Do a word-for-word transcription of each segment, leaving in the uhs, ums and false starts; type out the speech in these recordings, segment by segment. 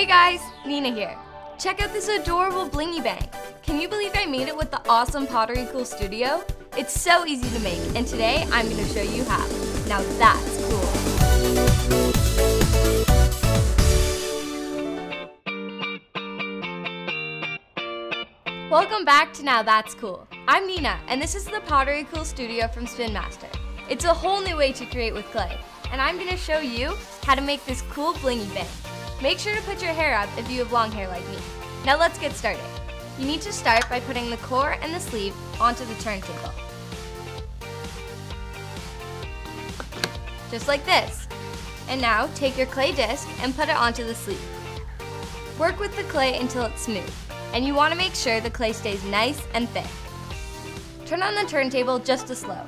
Hey guys, Nina here. Check out this adorable blingy bang. Can you believe I made it with the awesome Pottery Cool Studio? It's so easy to make, and today I'm going to show you how. Now that's cool. Welcome back to Now That's Cool. I'm Nina, and this is the Pottery Cool Studio from Spin Master. It's a whole new way to create with clay, and I'm going to show you how to make this cool blingy bang. Make sure to put your hair up if you have long hair like me. Now let's get started. You need to start by putting the core and the sleeve onto the turntable. Just like this. And now take your clay disc and put it onto the sleeve. Work with the clay until it's smooth. And you want to make sure the clay stays nice and thick. Turn on the turntable just to slow,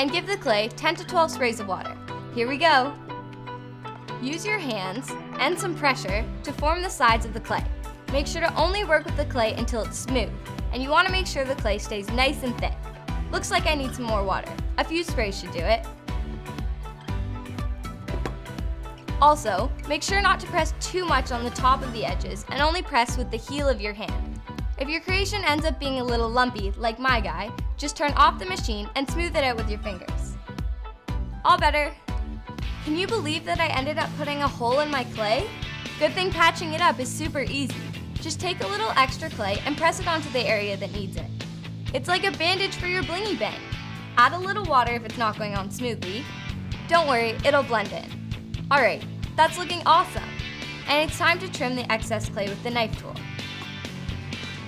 and give the clay ten to twelve sprays of water. Here we go! Use your hands and some pressure to form the sides of the clay. Make sure to only work with the clay until it's smooth, and you want to make sure the clay stays nice and thick. Looks like I need some more water. A few sprays should do it. Also, make sure not to press too much on the top of the edges and only press with the heel of your hand. If your creation ends up being a little lumpy, like my guy, just turn off the machine and smooth it out with your fingers. All better. Can you believe that I ended up putting a hole in my clay? Good thing patching it up is super easy. Just take a little extra clay and press it onto the area that needs it. It's like a bandage for your blingy bang. Add a little water if it's not going on smoothly. Don't worry, it'll blend in. Alright, that's looking awesome! And it's time to trim the excess clay with the knife tool.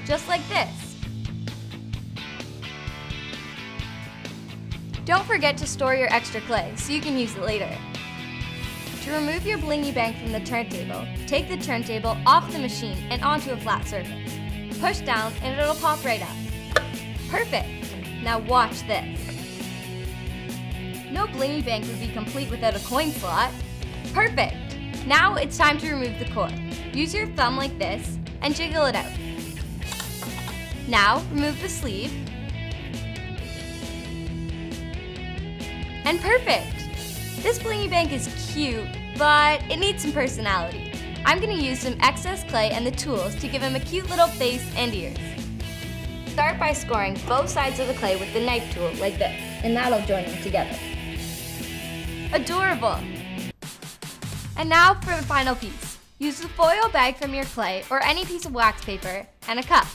Just like this. Don't forget to store your extra clay so you can use it later. To remove your blingy bang from the turntable, take the turntable off the machine and onto a flat surface. Push down and it'll pop right up. Perfect! Now watch this. No blingy bang would be complete without a coin slot. Perfect! Now it's time to remove the core. Use your thumb like this and jiggle it out. Now remove the sleeve. And perfect! This blingy bang is cute, but it needs some personality. I'm going to use some excess clay and the tools to give him a cute little face and ears. Start by scoring both sides of the clay with the knife tool like this, and that'll join them together. Adorable! And now for the final piece. Use the foil bag from your clay or any piece of wax paper and a cup.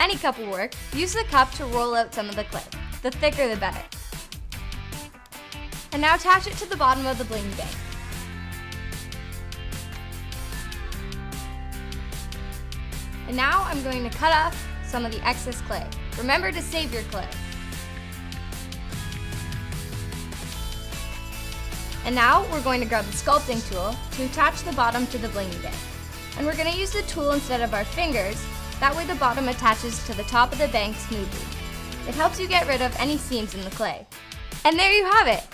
Any cup will work. Use the cup to roll out some of the clay. The thicker the better. And now attach it to the bottom of the blingy bag. And now I'm going to cut off some of the excess clay. Remember to save your clay. And now we're going to grab the sculpting tool to attach the bottom to the blingy bang. And we're going to use the tool instead of our fingers, that way the bottom attaches to the top of the bang smoothly. It helps you get rid of any seams in the clay. And there you have it!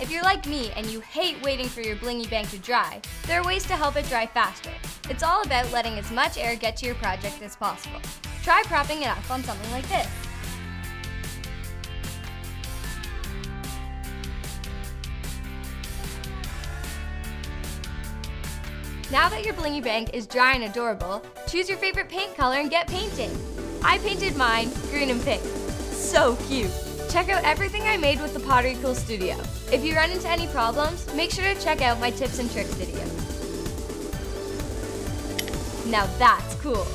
If you're like me and you hate waiting for your blingy bang to dry, there are ways to help it dry faster. It's all about letting as much air get to your project as possible. Try propping it up on something like this. Now that your blingy bang is dry and adorable, choose your favorite paint color and get painting. I painted mine green and pink. So cute! Check out everything I made with the Pottery Cool Studio. If you run into any problems, make sure to check out my tips and tricks video. Now that's cool!